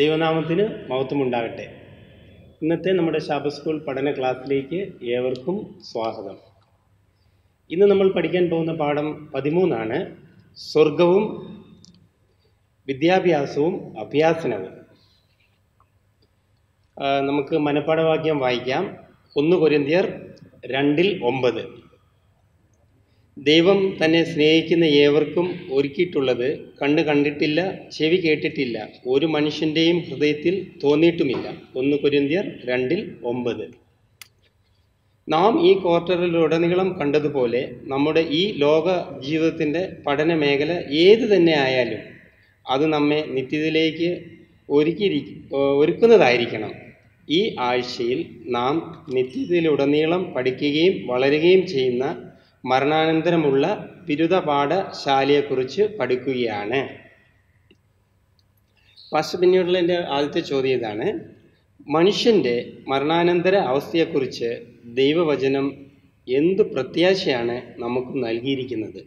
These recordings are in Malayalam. ദൈവനാമത്തിന് മഹത്വമുണ്ടാകട്ടെ. ഇന്നത്തെ നമ്മുടെ ശബത് സ്കൂൾ പഠന ക്ലാസ്സിലേക്ക് ഏവർക്കും സ്വാഗതം. ഇന്ന് നമ്മൾ പഠിക്കാൻ പോകുന്ന പാഠം 13 സ്വർഗവും വിദ്യാഭ്യാസവും അഭ്യാസനവും. നമുക്ക് മനഃപാഠവാക്യം വായിക്കാം. 1 Corinthians 2:9 ദൈവം തന്നെ സ്നേഹിക്കുന്ന ഏവർക്കും ഒരുക്കിയിട്ടുള്ളത് കണ്ണ് കണ്ടിട്ടില്ല, ചെവി കേട്ടിട്ടില്ല, ഒരു മനുഷ്യൻ്റെയും ഹൃദയത്തിൽ തോന്നിയിട്ടുമില്ല. 1 Corinthians 2:9 നാം ഈ ക്വാർട്ടറിലുടനീളം കണ്ടതുപോലെ നമ്മുടെ ഈ ലോക ജീവിതത്തിൻ്റെ പഠന മേഖല ഏത് തന്നെ ആയാലും അത് നമ്മെ നിത്യത്തിലേക്ക് ഒരുക്കുന്നതായിരിക്കണം. ഈ ആഴ്ചയിൽ നാം നിത്യത്തിലുടനീളം പഠിക്കുകയും വളരുകയും ചെയ്യുന്ന മരണാനന്തരമുള്ള ബിരുദ പാഠശാലയെക്കുറിച്ച് പഠിക്കുകയാണ്. ഫസ്റ്റ് പിന്നീടുള്ള എൻ്റെ ആദ്യത്തെ ചോദ്യം ഇതാണ്: മനുഷ്യൻ്റെ മരണാനന്തര അവസ്ഥയെക്കുറിച്ച് ദൈവവചനം എന്ത് പ്രത്യാശയാണ് നമുക്ക് നൽകിയിരിക്കുന്നത്?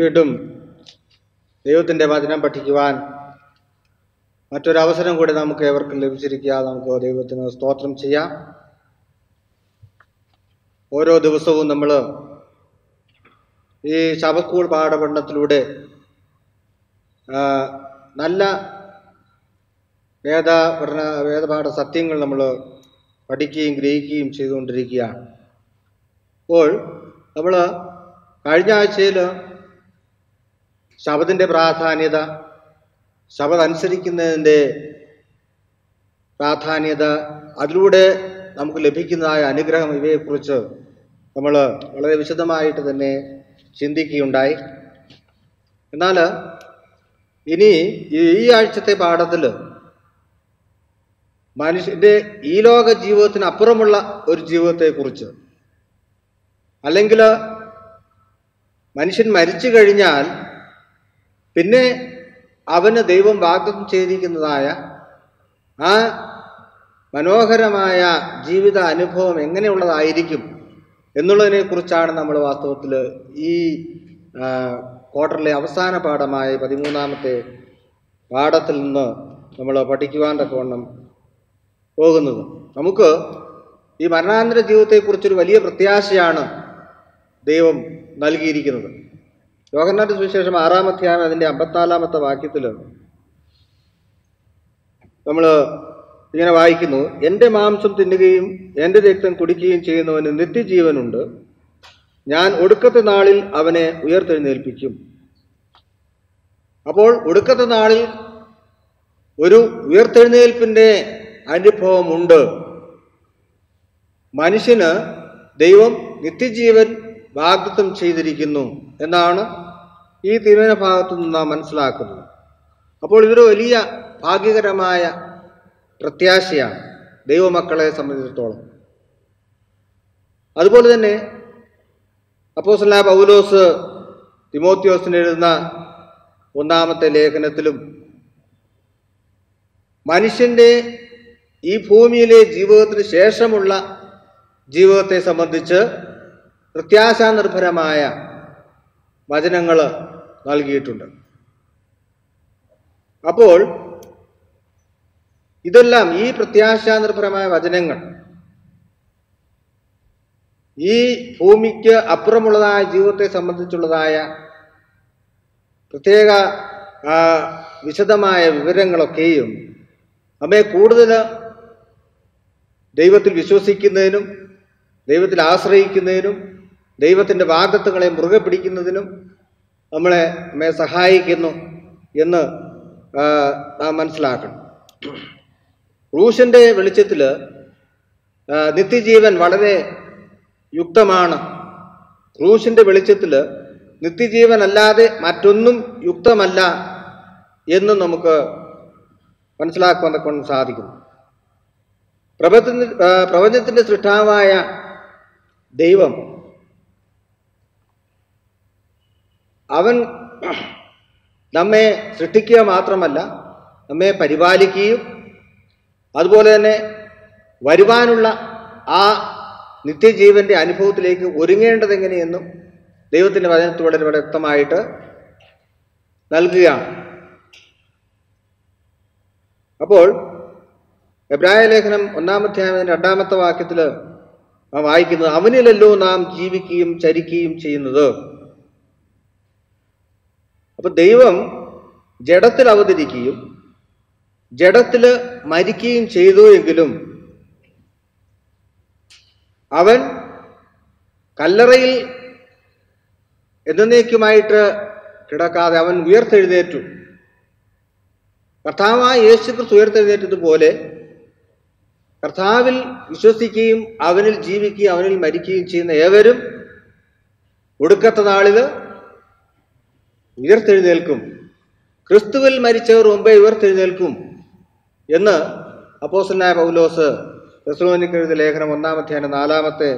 വീണ്ടും ദൈവത്തിൻ്റെ വചനം പഠിക്കുവാൻ മറ്റൊരവസരം കൂടി നമുക്ക് ഏവർക്കും ലഭിച്ചിരിക്കുക. നമുക്ക് ദൈവത്തിന് സ്തോത്രം ചെയ്യാം. ഓരോ ദിവസവും നമ്മൾ ഈ ശബത് സ്കൂൾ പാഠപഠനത്തിലൂടെ നല്ല വേദപാഠ സത്യങ്ങൾ നമ്മൾ പഠിക്കുകയും ഗ്രഹിക്കുകയും ചെയ്തുകൊണ്ടിരിക്കുകയാണ്. അപ്പോൾ നമ്മൾ കഴിഞ്ഞ ആഴ്ചയിൽ ശബത്തിൻ്റെ പ്രാധാന്യത, ശബത് അനുസരിക്കുന്നതിൻ്റെ പ്രാധാന്യത, അതിലൂടെ നമുക്ക് ലഭിക്കുന്നതായ അനുഗ്രഹം, ഇവയെക്കുറിച്ച് നമ്മൾ വളരെ വിശദമായിട്ട് തന്നെ ചിന്തിക്കുകയുണ്ടായി. എന്നാൽ ഇനി ഈ ആഴ്ചത്തെ പാഠത്തിൽ മനുഷ്യൻ്റെ ഈ ലോക ജീവിതത്തിനപ്പുറമുള്ള ഒരു ജീവിതത്തെക്കുറിച്ച്, അല്ലെങ്കിൽ മനുഷ്യൻ മരിച്ചു കഴിഞ്ഞാൽ പിന്നെ അവന് ദൈവം വാഗ്ദത്തം ചെയ്തിരിക്കുന്നതായ ആ മനോഹരമായ ജീവിത അനുഭവം എങ്ങനെയുള്ളതായിരിക്കും എന്നുള്ളതിനെക്കുറിച്ചാണ് നമ്മൾ വാസ്തവത്തിൽ ഈ ക്വാർട്ടറിലെ അവസാന പാഠമായ 13 പാഠത്തിൽ നിന്ന് നമ്മൾ പഠിക്കുവാൻ തക്കവണ്ണം പോകുന്നത്. നമുക്ക് ഈ മരണാനന്തര ജീവിതത്തെക്കുറിച്ചൊരു വലിയ പ്രത്യാശയാണ് ദൈവം നൽകിയിരിക്കുന്നത്. യോഹന്നാന്റെ സുവിശേഷം 6-ാം അധ്യായം അതിൻ്റെ 54-ാമത്തെ വാക്യത്തിൽ നമ്മൾ ഇങ്ങനെ വായിക്കുന്നു: എൻ്റെ മാംസം തിന്നുകയും എൻ്റെ രക്തം കുടിക്കുകയും ചെയ്യുന്നവന് നിത്യജീവനുണ്ട്, ഞാൻ ഒടുക്കത്തെ നാളിൽ അവനെ ഉയർത്തെഴുന്നേൽപ്പിക്കും. അപ്പോൾ ഒടുക്കത്തെ നാളിൽ ഒരു ഉയർത്തെഴുന്നേൽപ്പിൻ്റെ അനുഭവമുണ്ട്. മനുഷ്യന് ദൈവം നിത്യജീവൻ വാഗ്ദത്തം ചെയ്തിരിക്കുന്നു എന്നാണ് ഈ തിരുവന ഭാഗത്തു നിന്ന് നാം മനസ്സിലാക്കുന്നത്. അപ്പോൾ ഇതൊരു വലിയ ഭാഗ്യകരമായ പ്രത്യാശയാണ് ദൈവമക്കളെ സംബന്ധിച്ചിടത്തോളം. അതുപോലെ തന്നെ അപ്പോസ്തലനായ പൗലോസ് തിമോത്തിയോസിന് എഴുതുന്ന 1-ാമത്തെ ലേഖനത്തിലും മനുഷ്യൻ്റെ ഈ ഭൂമിയിലെ ജീവിതത്തിന് ശേഷമുള്ള ജീവിതത്തെ സംബന്ധിച്ച് പ്രത്യാശാനിർഭരമായ വചനങ്ങൾ നൽകിയിട്ടുണ്ട്. അപ്പോൾ ഇതെല്ലാം ഈ പ്രത്യാശാനിർഭരമായ വചനങ്ങൾ ഈ ഭൂമിക്ക് അപ്പുറമുള്ളതായ ജീവിതത്തെ സംബന്ധിച്ചുള്ളതായ പ്രത്യേക വിശദമായ വിവരങ്ങളൊക്കെയും നമ്മെ കൂടുതൽ ദൈവത്തിൽ വിശ്വസിക്കുന്നതിനും ദൈവത്തിൽ ആശ്രയിക്കുന്നതിനും ദൈവത്തിൻ്റെ വാഗ്ദത്തങ്ങളെ മുറുകെ പിടിക്കുന്നതിനും നമ്മെ സഹായിക്കുന്നു എന്ന് നാം മനസ്സിലാക്കണം. ക്രൂശിൻ്റെ വെളിച്ചത്തിൽ നിത്യജീവൻ വളരെ യുക്തമാണ്. ക്രൂശിൻ്റെ വെളിച്ചത്തിൽ നിത്യജീവൻ അല്ലാതെ മറ്റൊന്നും യുക്തമല്ല എന്ന് നമുക്ക് മനസ്സിലാക്കുവാൻ കൊണ്ട് സാധിക്കുന്നു. പ്രപഞ്ചത്തിൻ്റെ സൃഷ്ടാവായ ദൈവം അവൻ നമ്മെ സൃഷ്ടിക്കുക മാത്രമല്ല, നമ്മെ പരിപാലിക്കുകയും അതുപോലെ തന്നെ വരുവാനുള്ള ആ നിത്യജീവൻ്റെ അനുഭവത്തിലേക്ക് ഒരുങ്ങേണ്ടത് എങ്ങനെയെന്നും ദൈവത്തിൻ്റെ വചനത്തിൽ വളരെ വ്യക്തമായിട്ട് നൽകുകയാണ്. അപ്പോൾ എബ്രായ ലേഖനം 1-ാമത്തെ വാക്യത്തിൽ നാം വായിക്കുന്നത് അവനിലല്ലോ നാം ജീവിക്കുകയും ചരിക്കുകയും ചെയ്യുന്നത്. അപ്പോൾ ദൈവം ജഡത്തിൽ അവതരിക്കുകയും ജഡത്തിൽ മരിക്കുകയും ചെയ്തു എങ്കിലും അവൻ കല്ലറയിൽ എന്നേക്കുമായിട്ട് കിടക്കാതെ അവൻ ഉയർത്തെഴുന്നേറ്റു. കർത്താവായ യേശുക്രിസ്തു ഉയർത്തെഴുന്നേറ്റതുപോലെ കർത്താവിൽ വിശ്വസിക്കുകയും അവനിൽ ജീവിക്കുകയും അവനിൽ മരിക്കുകയും ചെയ്യുന്ന ഏവരും ഒടുക്കത്തെ നാളിൽ ഉയർത്തെഴുന്നേൽക്കും. ക്രിസ്തുവിൽ മരിച്ചവർ മുമ്പേ ഉയർത്തെഴുന്നേൽക്കും എന്ന് അപ്പോസ്തലനായ പൗലോസ് തെസ്സലോനിക്കരുടെ ലേഖനം 1-ാമത്തെ 4-ാമത്തെ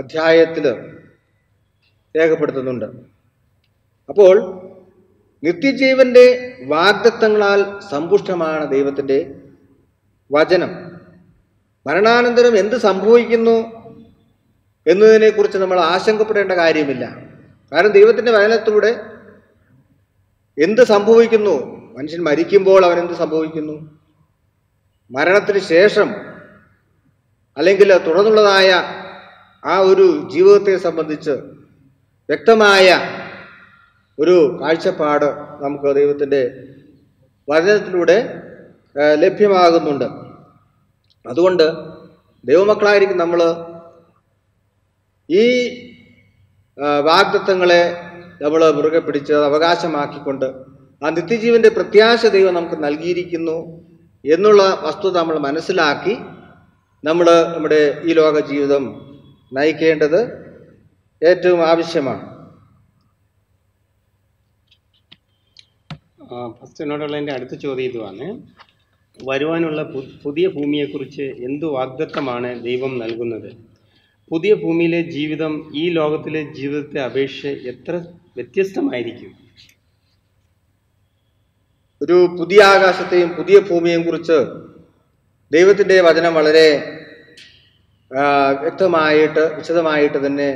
അധ്യായത്തിൽ രേഖപ്പെടുത്തുന്നുണ്ട്. അപ്പോൾ നിത്യജീവന്റെ വാഗ്ദത്തങ്ങളാൽ സമ്പുഷ്ടമാണ് ദൈവത്തിൻ്റെ വചനം. മരണാനന്തരം എന്ത് സംഭവിക്കുന്നു എന്നതിനെക്കുറിച്ച് നമ്മൾ ആശങ്കപ്പെടേണ്ട കാര്യമില്ല. കാരണം ദൈവത്തിൻ്റെ വചനത്തിലൂടെ എന്ത് സംഭവിക്കുന്നു, മനുഷ്യൻ മരിക്കുമ്പോൾ അവൻ എന്ത് സംഭവിക്കുന്നു, മരണത്തിന് ശേഷം അല്ലെങ്കിൽ തുടർന്നുള്ളതായ ആ ഒരു ജീവിതത്തെ സംബന്ധിച്ച് വ്യക്തമായ ഒരു കാഴ്ചപ്പാട് നമുക്ക് ദൈവത്തിൻ്റെ വചനത്തിലൂടെ ലഭ്യമാകുന്നുണ്ട്. അതുകൊണ്ട് ദൈവമക്കളായിരിക്കും നമ്മൾ ഈ വാഗ്ദത്തങ്ങളെ നമ്മൾ മുറുകെ പിടിച്ച് അവകാശമാക്കിക്കൊണ്ട് ആ നിത്യജീവൻ്റെ പ്രത്യാശ ദൈവം നമുക്ക് നൽകിയിരിക്കുന്നു എന്നുള്ള വസ്തുത നമ്മൾ മനസ്സിലാക്കി നമ്മൾ നമ്മുടെ ഈ ലോക ജീവിതം നയിക്കേണ്ടത് ഏറ്റവും ആവശ്യമാണ്. ഫസ്റ്റ് എന്നോടുള്ള എൻ്റെ അടുത്ത ചോദ്യം ഇതുമാണ്. വരുവാനുള്ള പുതിയ ഭൂമിയെക്കുറിച്ച് എന്തു വാഗ്ദത്തമാണ് ദൈവം നൽകുന്നത്? പുതിയ ഭൂമിയിലെ ജീവിതം ഈ ലോകത്തിലെ ജീവിതത്തെ അപേക്ഷിച്ച് എത്ര വ്യത്യസ്തമായിരിക്കും? ഒരു പുതിയ ആകാശത്തെയും പുതിയ ഭൂമിയെയും കുറിച്ച് ദൈവത്തിൻ്റെ വചനം വളരെ വ്യക്തമായിട്ട് വിശദമായിട്ട് തന്നെ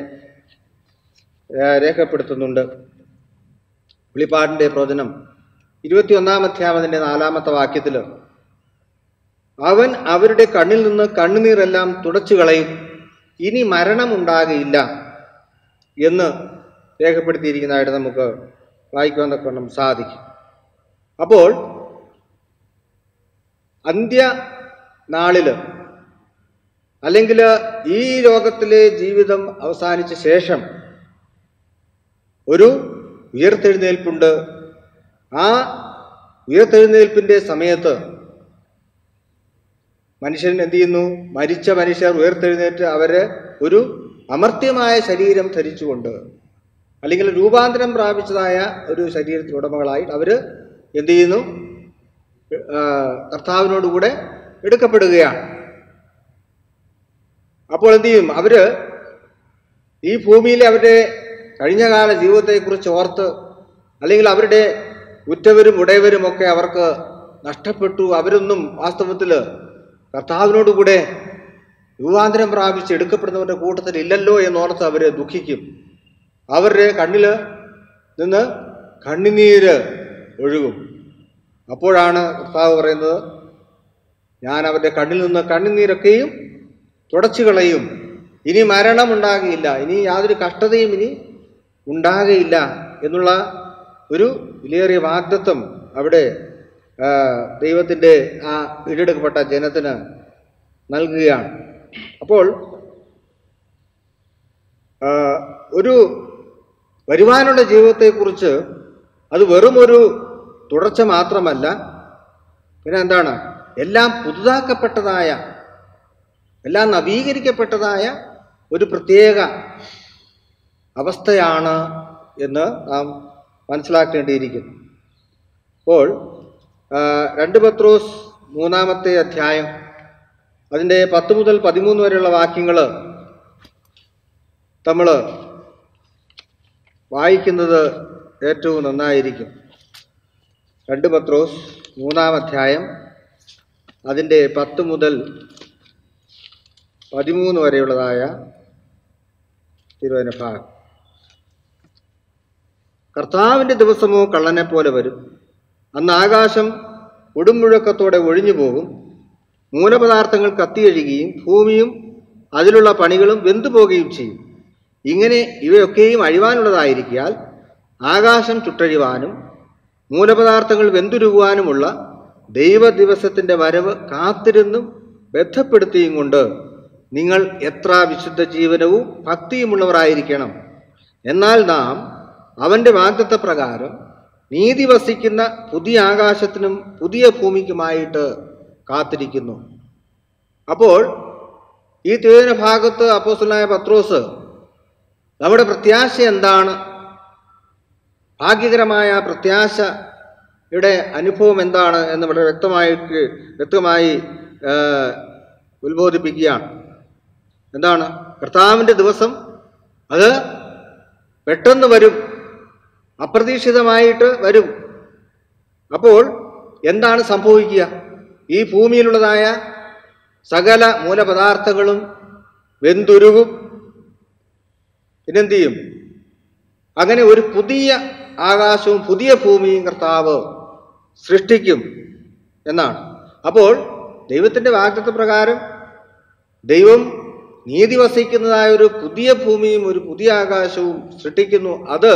രേഖപ്പെടുത്തുന്നുണ്ട്. വെളിപ്പാടിൻ്റെ പ്രവചനം 21-ാമത്തെ 4-ാമത്തെ വാക്യത്തിൽ അവൻ അവരുടെ കണ്ണിൽ നിന്ന് കണ്ണുനീരെല്ലാം തുടച്ചു കളയും, ഇനി മരണമുണ്ടാകയില്ല എന്ന് രേഖപ്പെടുത്തിയിരിക്കുന്നതായിട്ട് നമുക്ക് വായിക്കുവാൻ തക്ക സാധിക്കും. അപ്പോൾ അന്ത്യനാളിൽ അല്ലെങ്കിൽ ഈ ലോകത്തിലെ ജീവിതം അവസാനിച്ച ശേഷം ഒരു ഉയർത്തെഴുന്നേൽപ്പുണ്ട്. ആ ഉയർത്തെഴുന്നേൽപ്പിൻ്റെ സമയത്ത് മനുഷ്യൻ എന്ത് ചെയ്യുന്നു? മരിച്ച മനുഷ്യർ ഉയർത്തെഴുന്നേറ്റ് അവരെ ഒരു അമർത്യമായ ശരീരം ധരിച്ചുകൊണ്ട് അല്ലെങ്കിൽ രൂപാന്തരം പ്രാപിച്ചതായ ഒരു ശരീരത്തിന് ഉടമകളായിട്ട് അവർ എന്ത് ചെയ്യുന്നു? കർത്താവിനോടുകൂടെ എടുക്കപ്പെടുകയാണ്. അപ്പോൾ എന്തു ചെയ്യും? അവർ ഈ ഭൂമിയിലെ അവരുടെ കഴിഞ്ഞകാല ജീവിതത്തെക്കുറിച്ച് ഓർത്ത് അല്ലെങ്കിൽ അവരുടെ ഉറ്റവരും ഉടയവരുമൊക്കെ അവർക്ക് നഷ്ടപ്പെട്ടു, അവരൊന്നും വാസ്തവത്തിൽ കർത്താവിനോടുകൂടെ രൂപാന്തരം പ്രാപിച്ച് എടുക്കപ്പെടുന്നവരുടെ കൂട്ടത്തിൽ ഇല്ലല്ലോ എന്നോർത്ത് അവർ ദുഃഖിക്കും. അവരുടെ കണ്ണിൽ നിന്ന് കണ്ണുനീര് ഒഴുകും. അപ്പോഴാണ് കർത്താവ് പറയുന്നത്, ഞാൻ അവരുടെ കണ്ണിൽ നിന്ന് കണ്ണുനീരൊക്കെയും തുടച്ചു കളയും, ഇനി മരണമുണ്ടാകുകയില്ല, ഇനി യാതൊരു കഷ്ടതയും ഇനി ഉണ്ടാകുകയില്ല എന്നുള്ള ഒരു വിലയേറിയ വാഗ്ദത്തം അവിടെ ദൈവത്തിൻ്റെ ആ വീണ്ടെടുക്കപ്പെട്ട ജനത്തിന് നൽകുകയാണ്. അപ്പോൾ ഒരു വരുവാനുള്ള ജീവിതത്തെക്കുറിച്ച് അത് വെറുമൊരു തുടർച്ച മാത്രമല്ല, പിന്നെ എന്താണ്, എല്ലാം പുതുതാക്കപ്പെട്ടതായ, എല്ലാം നവീകരിക്കപ്പെട്ടതായ ഒരു പ്രത്യേക അവസ്ഥയാണ് എന്ന് നാം മനസ്സിലാക്കേണ്ടിയിരിക്കുന്നു. അപ്പോൾ 2 പത്രോസ് 3-ാമത്തെ അധ്യായം അതിൻ്റെ 10 മുതൽ 13 വരെയുള്ള വാക്യങ്ങൾ നമ്മൾ വായിക്കുന്നത് ഏറ്റവും നന്നായിരിക്കും. 2 പത്രോസ് 3-ാം അധ്യായം അതിൻ്റെ 10 മുതൽ 13 വരെയുള്ളതായ തിരുവചന ഭാഗം. കർത്താവിൻ്റെ ദിവസമോ കള്ളനെ പോലെ വരും. അന്ന് ആകാശം ഉടുമുഴക്കത്തോടെ ഒഴിഞ്ഞു പോകും. മൂലപദാർത്ഥങ്ങൾ കത്തിയൊഴുകുകയും ഭൂമിയും അതിലുള്ള പണികളും വെന്തുപോകുകയും ചെയ്യും. ഇങ്ങനെ ഇവയൊക്കെയും അഴിവാനുള്ളതായിരിക്കാൽ ആകാശം ചുട്ടഴിവാനും മൂലപദാർത്ഥങ്ങൾ വെന്തുരുകുവാനുമുള്ള ദൈവ ദിവസത്തിൻ്റെ വരവ് കാത്തിരുന്നും ബന്ധപ്പെടുത്തിയും കൊണ്ട് നിങ്ങൾ എത്ര വിശുദ്ധ ജീവനവും ഭക്തിയുമുള്ളവരായിരിക്കണം. എന്നാൽ നാം അവൻ്റെ വാഗ്ദത്ത പ്രകാരം നീതി വസിക്കുന്ന പുതിയ ആകാശത്തിനും പുതിയ ഭൂമിക്കുമായിട്ട് കാത്തിരിക്കുന്നു. അപ്പോൾ ഈ തിരുവചന ഭാഗത്ത് അപ്പോസ്തലനായ പത്രോസ് നമ്മുടെ പ്രത്യാശ എന്താണ്, ഭാഗ്യകരമായ പ്രത്യാശയുടെ അനുഭവം എന്താണ് എന്ന് വളരെ വ്യക്തമായി ഉത്ബോധിപ്പിക്കുകയാണ്. എന്താണ്? കർത്താവിൻ്റെ ദിവസം അത് പെട്ടെന്ന് വരും, അപ്രതീക്ഷിതമായിട്ട് വരും. അപ്പോൾ എന്താണ് സംഭവിക്കുക? ഈ ഭൂമിയിലുള്ളതായ സകല മൂലപദാർത്ഥങ്ങളും വെന്തുരുകും. പിന്നെന്ത് ചെയ്യും? അങ്ങനെ ഒരു പുതിയ ആകാശവും പുതിയ ഭൂമിയും കർത്താവ് സൃഷ്ടിക്കും എന്നാണ്. അപ്പോൾ ദൈവത്തിൻ്റെ വാഗ്ദത്ത പ്രകാരം ദൈവം നീതി വസിക്കുന്നതായ ഒരു പുതിയ ഭൂമിയും ഒരു പുതിയ ആകാശവും സൃഷ്ടിക്കുന്നു. അത്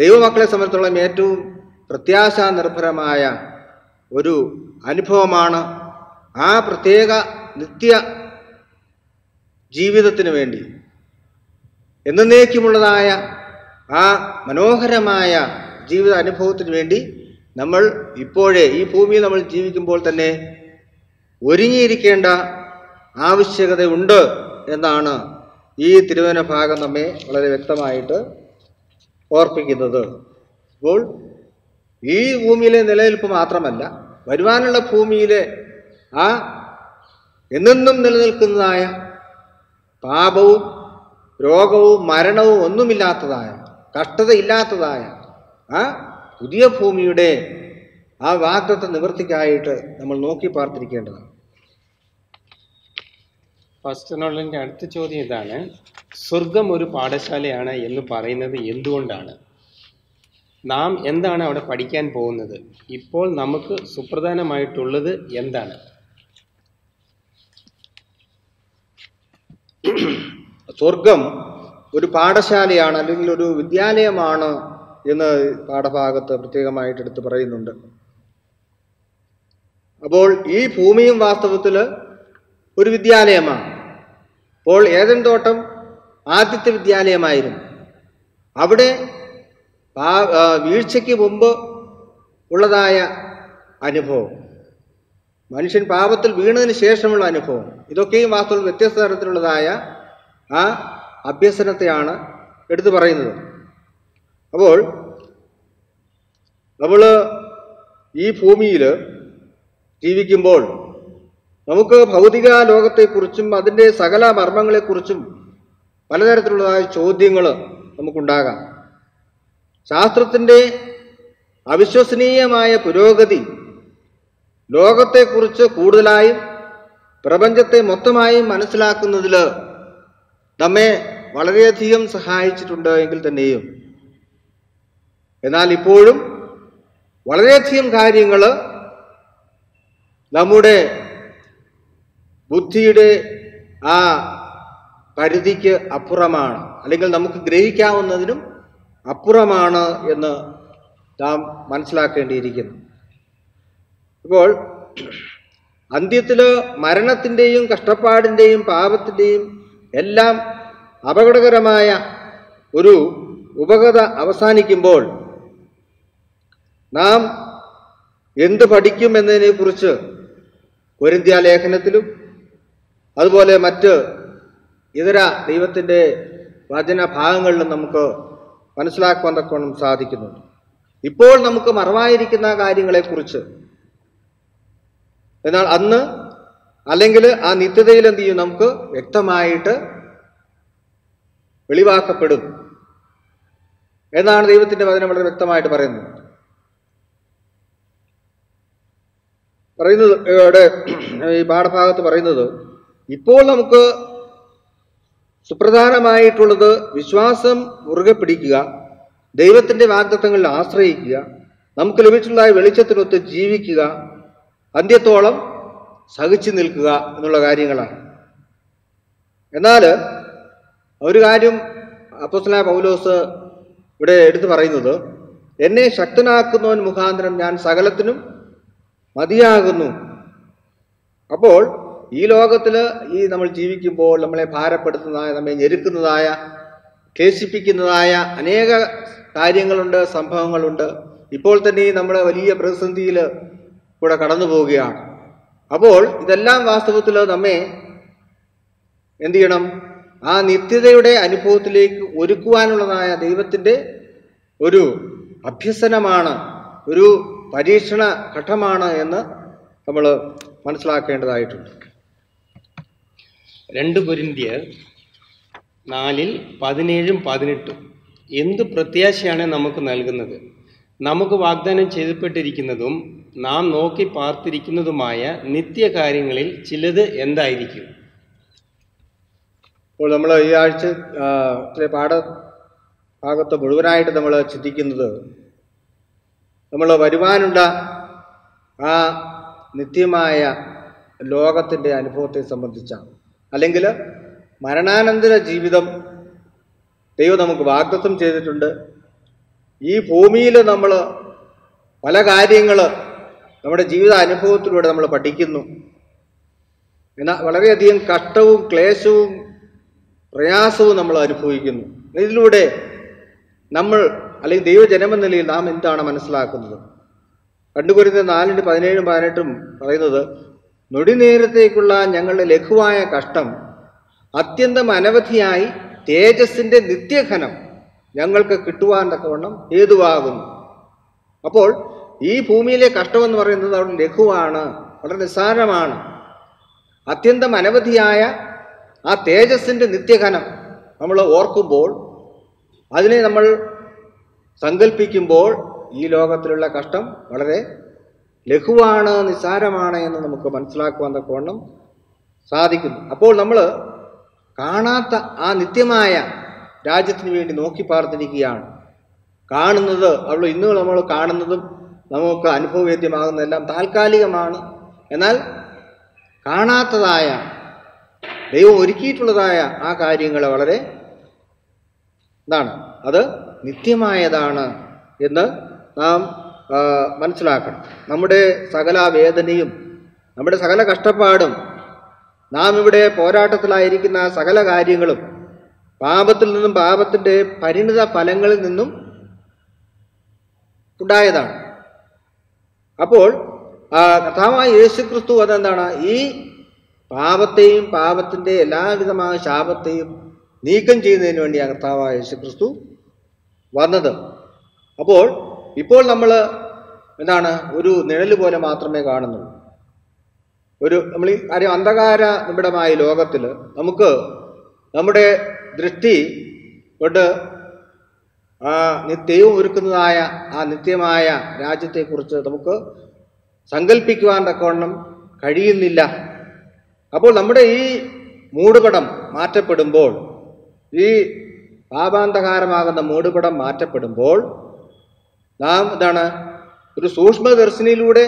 ദൈവമക്കളെ സംബന്ധിച്ചോളം ഏറ്റവും പ്രത്യാശാ നിർഭരമായ ഒരു അനുഭവമാണ്. ആ പ്രത്യേക നിത്യ ജീവിതത്തിന് വേണ്ടി എന്നേക്കുമുള്ളതായ ആ മനോഹരമായ ജീവിത അനുഭവത്തിന് വേണ്ടി നമ്മൾ ഇപ്പോഴേ ഈ ഭൂമിയിൽ നമ്മൾ ജീവിക്കുമ്പോൾ തന്നെ ഒരുങ്ങിയിരിക്കേണ്ട ആവശ്യകതയുണ്ട് എന്നാണ് ഈ തിരുവചന ഭാഗം നമ്മെ വളരെ വ്യക്തമായിട്ട് ഓർപ്പിക്കുന്നത്. അപ്പോൾ ഈ ഭൂമിയിലെ നിലനിൽപ്പ് മാത്രമല്ല, വരുവാനുള്ള ഭൂമിയിലെ ആ എന്നെന്നും നിലനിൽക്കുന്നതായ പാപവും രോഗവും മരണവും ഒന്നുമില്ലാത്തതായ കഷ്ടതയില്ലാത്തതായ ആ പുതിയ ഭൂമിയുടെ ആ വാഗ്ദത്ത നിവൃത്തിക്കായിട്ട് നമ്മൾ നോക്കി പാർത്തിരിക്കേണ്ടതാണ്. ഫസ്റ്റിനോളിൻ്റെ അടുത്ത ചോദ്യം ഇതാണ്, സ്വർഗം ഒരു പാഠശാലയാണ് എന്ന് പറയുന്നത് എന്തുകൊണ്ടാണ്? നാം എന്താണ് അവിടെ പഠിക്കാൻ പോകുന്നത്? ഇപ്പോൾ നമുക്ക് സുപ്രധാനമായിട്ടുള്ളത് എന്താണ്? സ്വർഗം ഒരു പാഠശാലയാണ് അല്ലെങ്കിൽ ഒരു വിദ്യാലയമാണ് എന്ന് പാഠഭാഗത്ത് പ്രത്യേകമായിട്ട് എടുത്ത് പറയുന്നുണ്ട്. അപ്പോൾ ഈ ഭൂമിയും വാസ്തവത്തിൽ ഒരു വിദ്യാലയമാണ്. അപ്പോൾ ഏദൻ തോട്ടം ആദ്യത്തെ വിദ്യാലയമായിരുന്നു. അവിടെ വീഴ്ചയ്ക്ക് മുമ്പ് ഉള്ളതായ അനുഭവം, മനുഷ്യൻ പാപത്തിൽ വീണതിന് ശേഷമുള്ള അനുഭവം, ഇതൊക്കെയും വാസ്തവത്തിൽ വ്യത്യസ്ത തരത്തിലുള്ളതായ ആ അഭ്യസനത്തെയാണ് എടുത്തു പറയുന്നത്. അപ്പോൾ നമ്മൾ ഈ ഭൂമിയിൽ ജീവിക്കുമ്പോൾ നമുക്ക് ഭൗതിക ലോകത്തെക്കുറിച്ചും അതിൻ്റെ സകല മർമ്മങ്ങളെക്കുറിച്ചും പലതരത്തിലുള്ളതായ ചോദ്യങ്ങൾ നമുക്കുണ്ടാകാം. ശാസ്ത്രത്തിൻ്റെ അവിശ്വസനീയമായ പുരോഗതി ലോകത്തെക്കുറിച്ച് കൂടുതലായും പ്രപഞ്ചത്തെ മൊത്തമായും മനസ്സിലാക്കുന്നതിൽ നമ്മെ വളരെയധികം സഹായിച്ചിട്ടുണ്ട് എങ്കിൽ തന്നെയും, എന്നാൽ ഇപ്പോഴും വളരെയധികം കാര്യങ്ങൾ നമ്മുടെ ബുദ്ധിയുടെ ആ പരിധിക്ക് അപ്പുറമാണ്, അല്ലെങ്കിൽ നമുക്ക് ഗ്രഹിക്കാവുന്നതിനും അപ്പുറമാണ് എന്ന് നാം മനസ്സിലാക്കേണ്ടിയിരിക്കുന്നു. ഇപ്പോൾ അന്ത്യത്തിൽ മരണത്തിൻ്റെയും കഷ്ടപ്പാടിൻ്റെയും പാപത്തിൻ്റെയും എല്ലാം അപകടകരമായ ഒരു ഉപകഥ അവസാനിക്കുമ്പോൾ നാം എന്ത് പഠിക്കും എന്നതിനെക്കുറിച്ച് കൊരിന്ത്യ ലേഖനത്തിലും അതുപോലെ മറ്റ് ഇതര ദൈവത്തിൻ്റെ വചന ഭാഗങ്ങളിലും നമുക്ക് മനസ്സിലാക്കുവാൻ തക്കോണം സാധിക്കുന്നുണ്ട്. ഇപ്പോൾ നമുക്ക് മറവായിരിക്കുന്ന കാര്യങ്ങളെക്കുറിച്ച്, എന്നാൽ അന്ന് അല്ലെങ്കിൽ ആ നിത്യതയിൽ എന്ത് ചെയ്യും, നമുക്ക് വ്യക്തമായിട്ട് വെളിവാക്കപ്പെടും എന്നാണ് ദൈവത്തിൻ്റെ വചനം വളരെ വ്യക്തമായിട്ട് പറയുന്നത് ഇവിടെ ഈ പാഠഭാഗത്ത് പറയുന്നത്. ഇപ്പോൾ നമുക്ക് സുപ്രധാനമായിട്ടുള്ളത് വിശ്വാസം മുറുകെ പിടിക്കുക, ദൈവത്തിൻ്റെ വാഗ്ദത്തങ്ങളിൽ ആശ്രയിക്കുക, നമുക്ക് ലഭിച്ചിട്ടുള്ള വെളിച്ചത്തിനൊത്ത് ജീവിക്കുക, അന്ത്യത്തോളം സഹിച്ചു നിൽക്കുക എന്നുള്ള കാര്യങ്ങളാണ്. എന്നാൽ ഒരു കാര്യം അപ്പോസ്തലനായ പൗലോസ് ഇവിടെ എടുത്തു പറയുന്നത്, എന്നെ ശക്തനാക്കുന്നവൻ മുഖാന്തരം ഞാൻ സകലത്തിനും മതിയാകുന്നു. അപ്പോൾ ഈ ലോകത്തിൽ ഈ നമ്മൾ ജീവിക്കുമ്പോൾ നമ്മളെ ഭാരപ്പെടുത്തുന്നതായ, നമ്മെ ഞെരുക്കുന്നതായ, ക്ലേശിപ്പിക്കുന്നതായ അനേക കാര്യങ്ങളുണ്ട്, സംഭവങ്ങളുണ്ട്. ഇപ്പോൾ തന്നെ നമ്മൾ വലിയ പ്രതിസന്ധിയിൽ കൂടെ കടന്നു പോവുകയാണ്. അപ്പോൾ ഇതെല്ലാം വാസ്തവത്തിൽ നമ്മെ എന്തു ചെയ്യണം? ആ നിത്യതയുടെ അനുഭവത്തിലേക്ക് ഒരുക്കുവാനുള്ളതായ ദൈവത്തിൻ്റെ ഒരു അഭ്യസനമാണ്, ഒരു പരീക്ഷണ ഘട്ടമാണ് എന്ന് നമ്മൾ മനസ്സിലാക്കേണ്ടതായിട്ടുണ്ട്. 2 കൊരിന്ത്യർ 4:17-18 എന്ത് പ്രത്യാശയാണ് നമുക്ക് നൽകുന്നത്? നമുക്ക് വാഗ്ദാനം ചെയ്യപ്പെട്ടിരിക്കുന്നതും നാം നോക്കി പാർത്തിരിക്കുന്നതുമായ നിത്യകാര്യങ്ങളിൽ ചിലത് എന്തായിരിക്കും? അപ്പോൾ നമ്മൾ ഈ ആഴ്ച പാഠഭാഗത്ത് മുഴുവനായിട്ട് നമ്മൾ ചിന്തിക്കുന്നത് നമ്മൾ വരുവാനുള്ള ആ നിത്യമായ ലോകത്തിൻ്റെ അനുഭവത്തെ സംബന്ധിച്ചാണ്. അല്ലെങ്കിൽ മരണാനന്തര ജീവിതം ദൈവം നമുക്ക് വാഗ്ദത്തം ചെയ്തിട്ടുണ്ട്. ഈ ഭൂമിയിൽ നമ്മൾ പല കാര്യങ്ങൾ നമ്മുടെ ജീവിത അനുഭവത്തിലൂടെ നമ്മൾ പഠിക്കുന്നു. എന്നാൽ വളരെയധികം കഷ്ടവും ക്ലേശവും പ്രയാസവും നമ്മൾ അനുഭവിക്കുന്നു. ഇതിലൂടെ നമ്മൾ അല്ലെങ്കിൽ ദൈവജനം എന്ന നിലയിൽ നാം എന്താണ് മനസ്സിലാക്കുന്നത്? 2 കൊരിന്ത്യർ 4:17-18 പറയുന്നത്, നൊടിനേരത്തേക്കുള്ള ഞങ്ങളുടെ ലഘുവായ കഷ്ടം അത്യന്തം അനവധിയായി തേജസ്സിൻ്റെ നിത്യഘനം ഞങ്ങൾക്ക് കിട്ടുവാൻ തക്കവണ്ണം ഹേതുവാകുന്നു. അപ്പോൾ ഈ ഭൂമിയിലെ കഷ്ടമെന്ന് പറയുന്നത് അവിടെ ലഘുവാണ്, വളരെ നിസ്സാരമാണ്. അത്യന്തം അനവധിയായ ആ തേജസ്സിൻ്റെ നിത്യഘനം നമ്മൾ ഓർക്കുമ്പോൾ, അതിനെ നമ്മൾ സങ്കല്പിക്കുമ്പോൾ ഈ ലോകത്തിലുള്ള കഷ്ടം വളരെ ലഘുവാണ്, നിസ്സാരമാണ് എന്ന് നമുക്ക് മനസ്സിലാക്കുവാൻ തക്കവണ്ണം സാധിക്കുന്നു. അപ്പോൾ നമ്മൾ കാണാത്ത ആ നിത്യമായ രാജ്യത്തിന് വേണ്ടി നോക്കി പാർത്തിരിക്കുകയാണ്. കാണുന്നത് അവൾ ഇന്ന് നമ്മൾ കാണുന്നതും നമുക്ക് അനുഭവവേദ്യമാകുന്നതെല്ലാം താൽക്കാലികമാണ്. എന്നാൽ കാണാത്തതായ ദൈവം ഒരുക്കിയിട്ടുള്ളതായ ആ കാര്യങ്ങൾ വളരെ ഇതാണ്, അത് നിത്യമായതാണ് എന്ന് നാം മനസ്സിലാക്കണം. നമ്മുടെ സകല വേദനയും നമ്മുടെ സകല കഷ്ടപ്പാടും നാം ഇവിടെ പോരാട്ടത്തിലായിരിക്കുന്ന സകല കാര്യങ്ങളും പാപത്തിൽ നിന്നും പാപത്തിൻ്റെ പരിണിത ഫലങ്ങളിൽ നിന്നും ഉണ്ടായതാണ്. അപ്പോൾ കർത്താവായ യേശുക്രിസ്തു അതെന്താണ്? ഈ പാപത്തെയും പാപത്തിൻ്റെ എല്ലാവിധമായ ശാപത്തെയും നീക്കം ചെയ്യുന്നതിന് വേണ്ടിയാണ് കർത്താവായ യേശുക്രിസ്തു വന്നത്. അപ്പോൾ ഇപ്പോൾ നമ്മൾ എന്താണ്? ഒരു നിഴൽ പോലെ മാത്രമേ കാണുന്നുള്ളൂ. നമ്മൾ ഈ കാര്യം അന്ധകാര നിബിഡമായ ലോകത്തിൽ നമുക്ക് നമ്മുടെ ദൃഷ്ടി കൊണ്ട് ദൈവം ഒരുക്കുന്നതായ ആ നിത്യമായ രാജ്യത്തെക്കുറിച്ച് നമുക്ക് സങ്കല്പിക്കുവാൻ തക്കവണ്ണം കഴിയുന്നില്ല. അപ്പോൾ നമ്മുടെ ഈ മൂടുപടം മാറ്റപ്പെടുമ്പോൾ, ഈ പാപാന്ധകാരമാകുന്ന മൂടുപടം മാറ്റപ്പെടുമ്പോൾ നാം എന്താണ്? ഒരു സൂക്ഷ്മദർശിനിയിലൂടെ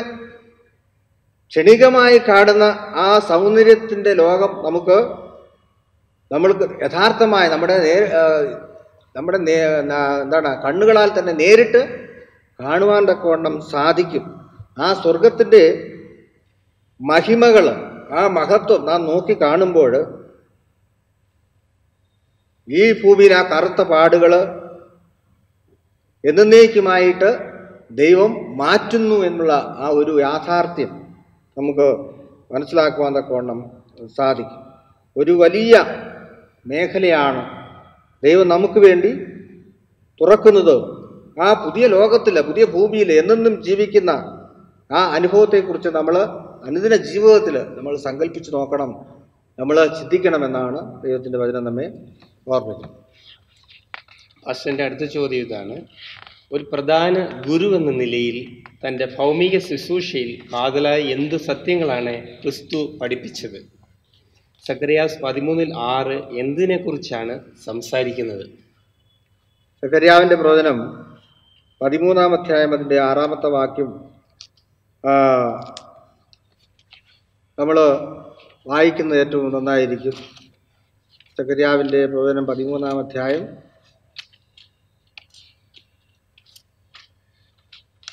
ക്ഷണികമായി കാണുന്ന ആ സൗന്ദര്യത്തിൻ്റെ ലോകം നമ്മൾക്ക് യഥാർത്ഥമായി നമ്മുടെ എന്താണ് കണ്ണുകളാൽ തന്നെ നേരിട്ട് കാണുവാൻ തക്കവണ്ണം സാധിക്കും. ആ സ്വർഗത്തിൻ്റെ മഹിമകൾ, ആ മഹത്വം നാം നോക്കി കാണുമ്പോൾ ഈ ഭൂമിയിൽ ആ കറുത്ത പാടുകൾ എന്നേക്കുമായിട്ട് ദൈവം മാറ്റുന്നു എന്നുള്ള ആ ഒരു യാഥാർത്ഥ്യം നമുക്ക് മനസ്സിലാക്കുവാൻ തക്കവണ്ണം സാധിക്കും. ഒരു വലിയ മേഖലയാണ് ദൈവം നമുക്ക് വേണ്ടി തുറക്കുന്നത്. ആ പുതിയ ലോകത്തിൽ, പുതിയ ഭൂമിയിൽ എന്നെന്നും ജീവിക്കുന്ന ആ അനുഭവത്തെക്കുറിച്ച് നമ്മൾ അനുദിന ജീവിതത്തിൽ നമ്മൾ സങ്കല്പിച്ച് നോക്കണം, നമ്മൾ ചിന്തിക്കണമെന്നാണ് ദൈവത്തിൻ്റെ വചനം നമ്മെ ഓർമ്മിക്കുന്നത്. അച്ഛൻ്റെ അടുത്ത ചോദ്യം ഇതാണ്, ഒരു പ്രധാന ഗുരു എന്ന നിലയിൽ തൻ്റെ ഭൗമിക ശുശ്രൂഷയിൽ കാതലായ എന്ത് സത്യങ്ങളാണ് ക്രിസ്തു പഠിപ്പിച്ചത്? സഖറിയാവ് 13:6 എന്തിനെക്കുറിച്ചാണ് സംസാരിക്കുന്നത്? സഖറിയാവിൻ്റെ പ്രവചനം പതിമൂന്നാം അധ്യായം അതിൻ്റെ ആറാമത്തെ വാക്യം നമ്മൾ വായിക്കുന്നത് ഏറ്റവും നന്നായിരിക്കും. സഖറിയാവിൻ്റെ പ്രവചനം 13-ാം അധ്യായം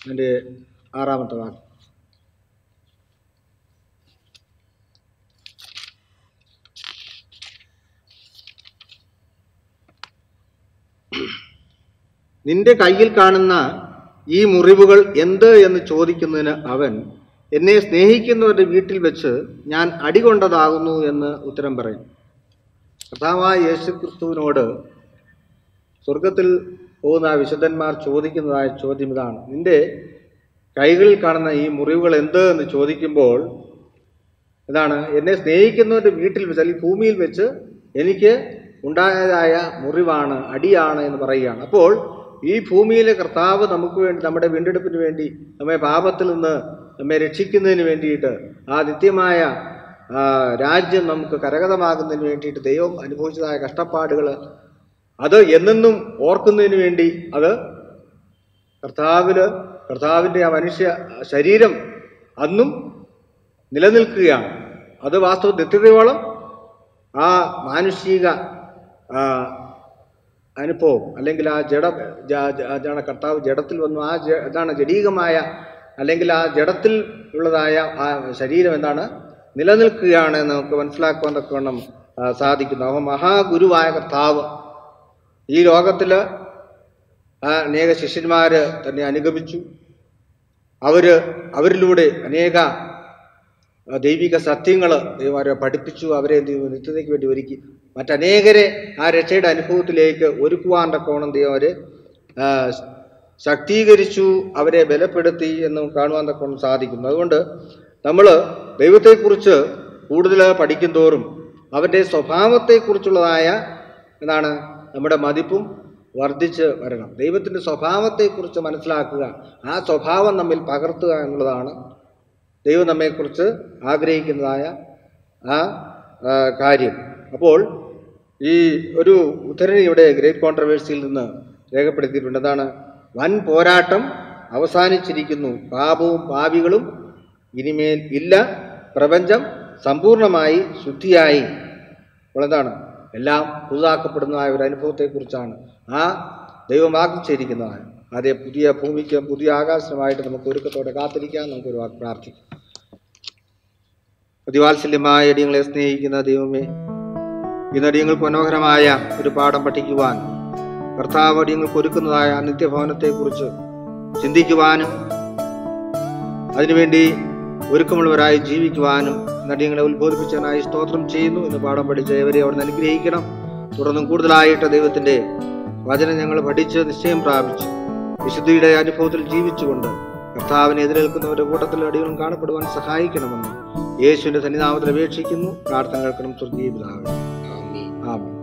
അതിൻ്റെ 6-ാമത്തെ വാക്യം. നിന്റെ കയ്യിൽ കാണുന്ന ഈ മുറിവുകൾ എന്ത് എന്ന് ചോദിക്കുന്നതിന് അവൻ, എന്നെ സ്നേഹിക്കുന്നവരുടെ വീട്ടിൽ വെച്ച് ഞാൻ അടികൊണ്ടതാകുന്നു എന്ന് ഉത്തരം പറയും. കർത്താവായ യേശു ക്രിസ്തുവിനോട് സ്വർഗത്തിൽ പോകുന്ന വിശുദ്ധന്മാർ ചോദിക്കുന്നതായ ചോദ്യം ഇതാണ്, നിന്റെ കൈകളിൽ കാണുന്ന ഈ മുറിവുകൾ എന്ത് എന്ന് ചോദിക്കുമ്പോൾ ഇതാണ്, എന്നെ സ്നേഹിക്കുന്നവരുടെ വീട്ടിൽ വെച്ച് അല്ലെങ്കിൽ ഭൂമിയിൽ വെച്ച് എനിക്ക് ഉണ്ടായതായ മുറിവാണ്, അടിയാണ് എന്ന് പറയുകയാണ്. അപ്പോൾ ഈ ഭൂമിയിലെ കർത്താവ് നമുക്ക് വേണ്ടി, നമ്മുടെ വീണ്ടെടുപ്പിന് വേണ്ടി, നമ്മെ പാപത്തിൽ നിന്ന് നമ്മെ രക്ഷിക്കുന്നതിന് വേണ്ടിയിട്ട്, ആ നിത്യമായ രാജ്യം നമുക്ക് കരഗതമാകുന്നതിന് വേണ്ടിയിട്ട് ദൈവം അനുഭവിച്ചതായ കഷ്ടപ്പാടുകൾ അത് എന്നെന്നും ഓർക്കുന്നതിന് വേണ്ടി അത് കർത്താവിൻ്റെ ആ മനുഷ്യ ശരീരം അന്നും നിലനിൽക്കുകയാണ്. അത് വാസ്തവ നിത്യതയോളം ആ മാനുഷിക അനുഭവം അല്ലെങ്കിൽ ആ ജഡാണ് കർത്താവ് ജഡത്തിൽ വന്നു ആ ഇതാണ് ജഡീകമായ അല്ലെങ്കിൽ ആ ജഡത്തിൽ ഉള്ളതായ ആ ശരീരം എന്താണ് നിലനിൽക്കുകയാണ് നമുക്ക് മനസ്സിലാക്കുവാൻ തക്കവണ്ണം സാധിക്കുന്നു. അവ മഹാഗുരുവായ കർത്താവ് ഈ ലോകത്തിൽ അനേക ശിഷ്യന്മാർ തന്നെ അനുഗമിച്ചു. അവരിലൂടെ അനേക ദൈവിക സത്യങ്ങൾ ദൈവം പഠിപ്പിച്ചു. അവരെ നിത്യതയ്ക്ക് വേണ്ടി ഒരുക്കി മറ്റനേകരെ ആ രക്ഷയുടെ അനുഭവത്തിലേക്ക് ഒരുക്കുവാൻ്റെ കോണം ദൈവം അവരെ ശക്തീകരിച്ചു, അവരെ ബലപ്പെടുത്തി എന്ന് കാണുവാൻ തക്കോണം സാധിക്കുന്നു. അതുകൊണ്ട് നമ്മൾ ദൈവത്തെക്കുറിച്ച് കൂടുതൽ പഠിക്കും തോറും അവൻ്റെ സ്വഭാവത്തെക്കുറിച്ചുള്ളതായ എന്താണ് നമ്മുടെ മതിപ്പും വർദ്ധിച്ച് വരണം. ദൈവത്തിൻ്റെ സ്വഭാവത്തെക്കുറിച്ച് മനസ്സിലാക്കുക, ആ സ്വഭാവം നമ്മിൽ പകർത്തുക എന്നുള്ളതാണ് ദൈവം നമ്മെക്കുറിച്ച് ആഗ്രഹിക്കുന്നതായ ആ കാര്യം. അപ്പോൾ ഈ ഒരു ഉദ്ധരണി ഇവിടെ ഗ്രേറ്റ് കോൺട്രവേഴ്സിയിൽ നിന്ന് രേഖപ്പെടുത്തിയിട്ടുണ്ട്. എന്താണ്? വൻ പോരാട്ടം അവസാനിച്ചിരിക്കുന്നു, പാപവും പാപികളും ഇനിമേൽ ഇല്ല, പ്രപഞ്ചം സമ്പൂർണമായി ശുദ്ധിയായി. അപ്പോൾ എന്താണ്? എല്ലാം പുതുതാക്കപ്പെടുന്നതായ ഒരു അനുഭവത്തെക്കുറിച്ചാണ് ആ ദൈവമാക്കിച്ചിരിക്കുന്നതാണ്. അതേ പുതിയ ഭൂമിക്കും പുതിയ ആകാശമായിട്ട് നമുക്ക് ഒരുക്കത്തോടെ കാത്തിരിക്കാം. നമുക്കൊരു വാക്ക് പ്രാർത്ഥിക്കാം. അതിവാത്സല്യമായ അടിയങ്ങളെ സ്നേഹിക്കുന്ന ദൈവമേ, ഇന്ന് അടിയങ്ങൾക്ക് മനോഹരമായ ഒരു പാഠം പഠിക്കുവാൻ, കർത്താവ് അടിയങ്ങൾക്ക് ഒരുക്കുന്നതായ നിത്യഭവനത്തെക്കുറിച്ച് ചിന്തിക്കുവാനും അതിനുവേണ്ടി ഒരുക്കമുള്ളവരായി ജീവിക്കുവാനും അടിയങ്ങളെ ഉത്ബോധിപ്പിച്ചതിനായി സ്തോത്രം ചെയ്യുന്നു. ഇന്ന് പാഠം പഠിച്ച ഇവരെ അവിടെ അനുഗ്രഹിക്കണം. തുടർന്നും കൂടുതലായിട്ട് ദൈവത്തിൻ്റെ വചനം ഞങ്ങൾ പഠിച്ച് നിശ്ചയം പ്രാപിച്ചു വിശുദ്ധിയുടെ അനുഭവത്തിൽ ജീവിച്ചുകൊണ്ട് കർത്താവിനെ എതിരേൽക്കുന്നവരുടെ കൂട്ടത്തിൽ അടികളും കാണപ്പെടുവാൻ സഹായിക്കണമെന്ന് യേശുവിൻ്റെ സന്നിധാനത്തിൽ അപേക്ഷിക്കുന്നു. പ്രാർത്ഥന കേൾക്കണം സ്വർഗീയ പിതാവേ. ആമേൻ.